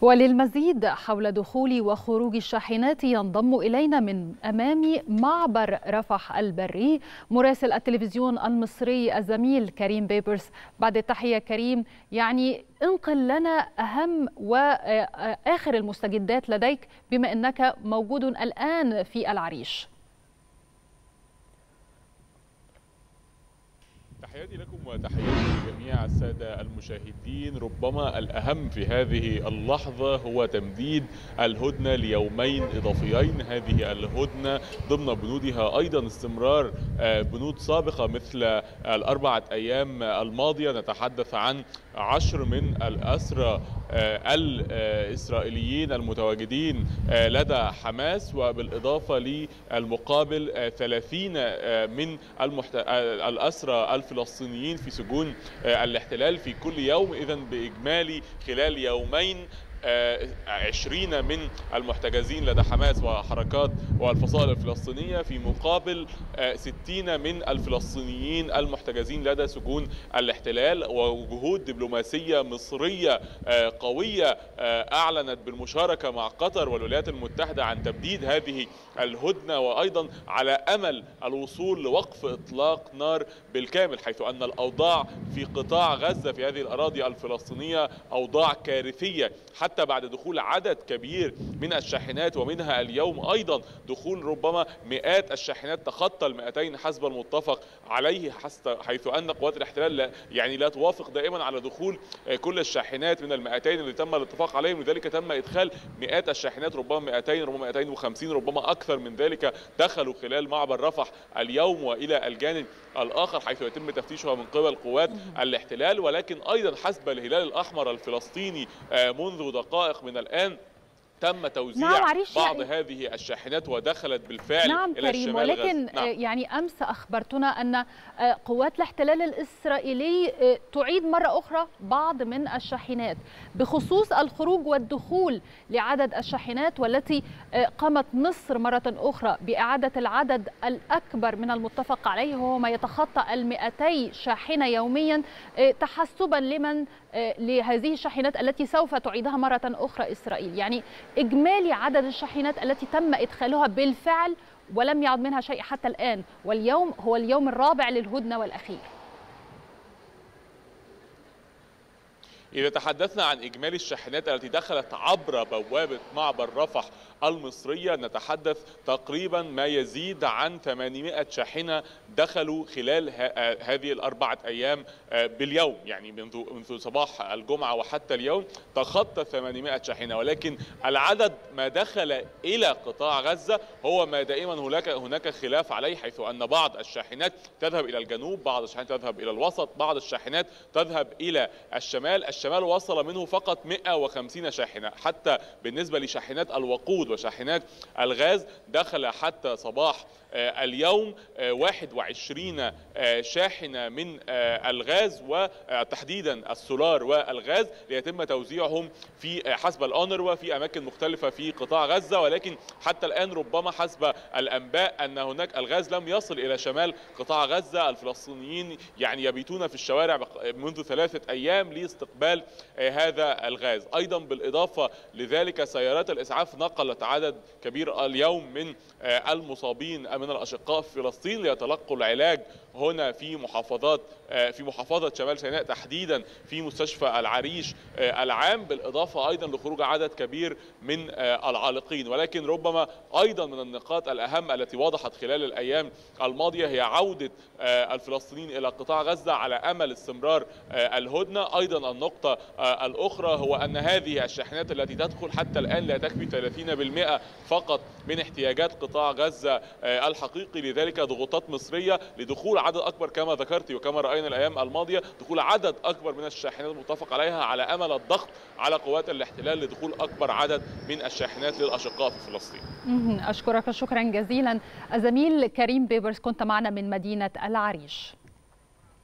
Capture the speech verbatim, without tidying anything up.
وللمزيد حول دخول وخروج الشاحنات ينضم إلينا من أمامي معبر رفح البري مراسل التلفزيون المصري الزميل كريم بيبرس. بعد التحية كريم، يعني انقل لنا أهم وآخر المستجدات لديك بما أنك موجود الآن في العريش. تحياتي لكم وتحياتي لجميع السادة المشاهدين. ربما الأهم في هذه اللحظة هو تمديد الهدنة ليومين إضافيين. هذه الهدنة ضمن بنودها أيضا استمرار بنود سابقة مثل الأربعة أيام الماضية. نتحدث عن عشر من الأسرى الإسرائيليين المتواجدين لدى حماس، وبالإضافة للمقابل ثلاثين من المحت... الأسرى الفلسطينيين في سجون الاحتلال في كل يوم. إذن بإجمالي خلال يومين عشرين من المحتجزين لدى حماس وحركات والفصائل الفلسطينية، في مقابل ستين من الفلسطينيين المحتجزين لدى سجون الاحتلال. وجهود دبلوماسية مصرية قوية أعلنت بالمشاركة مع قطر والولايات المتحدة عن تبديد هذه الهدنة، وأيضا على أمل الوصول لوقف إطلاق نار بالكامل، حيث أن الأوضاع في قطاع غزة في هذه الأراضي الفلسطينية أوضاع كارثية، حتى بعد دخول عدد كبير من الشاحنات ومنها اليوم أيضا دخول ربما مئات الشاحنات تخطى المئتين حسب المتفق عليه، حيث أن قوات الاحتلال لا يعني لا توافق دائما على دخول كل الشاحنات من المئتين اللي تم الاتفاق عليهم. لذلك تم إدخال مئات الشاحنات، ربما مئتين ربما مئتين وخمسين ربما أكثر من ذلك دخلوا خلال معبر رفح اليوم. وإلى الجانب الآخر حيث يتم تفتيشها من قبل قوات الاحتلال، ولكن أيضا حسب الهلال الأحمر الفلسطيني منذ دقائق من الآن تم توزيع نعم بعض يعني هذه الشاحنات ودخلت بالفعل نعم إلى كريم الشمال ولكن غزة. نعم. يعني أمس أخبرتنا أن قوات الاحتلال الإسرائيلي تعيد مرة أخرى بعض من الشاحنات بخصوص الخروج والدخول لعدد الشاحنات، والتي قامت مصر مرة أخرى بإعادة العدد الأكبر من المتفق عليه، وهو ما يتخطى المئتي شاحنة يوميا، تحسبا لمن لهذه الشاحنات التي سوف تعيدها مرة أخرى إسرائيل. يعني إجمالي عدد الشاحنات التي تم إدخالها بالفعل ولم يعد منها شيء حتى الآن، واليوم هو اليوم الرابع للهدنة والأخير. إذا تحدثنا عن إجمالي الشاحنات التي دخلت عبر بوابة معبر رفح المصرية، نتحدث تقريبا ما يزيد عن ثمانمئة شاحنة دخلوا خلال هذه الأربعة أيام باليوم، يعني منذ منذ صباح الجمعة وحتى اليوم تخطى ثمانمئة شاحنة. ولكن العدد ما دخل إلى قطاع غزة هو ما دائما هناك هناك خلاف عليه، حيث أن بعض الشاحنات تذهب إلى الجنوب، بعض الشاحنات تذهب إلى الوسط، بعض الشاحنات تذهب إلى الشمال. الشمال وصل منه فقط مئة وخمسين شاحنة. حتى بالنسبة لشاحنات الوقود وشاحنات الغاز دخل حتى صباح اليوم واحد وعشرين شاحنة من الغاز، وتحديدا السولار والغاز، ليتم توزيعهم في حسب الأونروا في أماكن مختلفة في قطاع غزة. ولكن حتى الآن ربما حسب الأنباء أن هناك الغاز لم يصل إلى شمال قطاع غزة. الفلسطينيين يعني يبيتون في الشوارع منذ ثلاثة أيام لاستقبال هذا الغاز. أيضا بالإضافة لذلك سيارات الإسعاف نقلت عدد كبير اليوم من المصابين من الأشقاء في فلسطين ليتلقوا العلاج هنا في محافظات في محافظة شمال سيناء، تحديدا في مستشفى العريش العام، بالإضافة أيضا لخروج عدد كبير من العالقين. ولكن ربما أيضا من النقاط الأهم التي وضحت خلال الأيام الماضية هي عودة الفلسطينيين إلى قطاع غزة على أمل استمرار الهدنة. أيضا النقطة الأخرى هو أن هذه الشاحنات التي تدخل حتى الآن لا تكفي ثلاثين بالمئة فقط من احتياجات قطاع غزة الحقيقي. لذلك ضغوطات مصرية لدخول عدد أكبر كما ذكرت وكما رأينا الأيام الماضية، دخول عدد أكبر من الشاحنات المتفق عليها على أمل الضغط على قوات الاحتلال لدخول أكبر عدد من الشاحنات للأشقاء في فلسطين. أشكرك شكرا جزيلا الزميل كريم بيبرس، كنت معنا من مدينة العريش.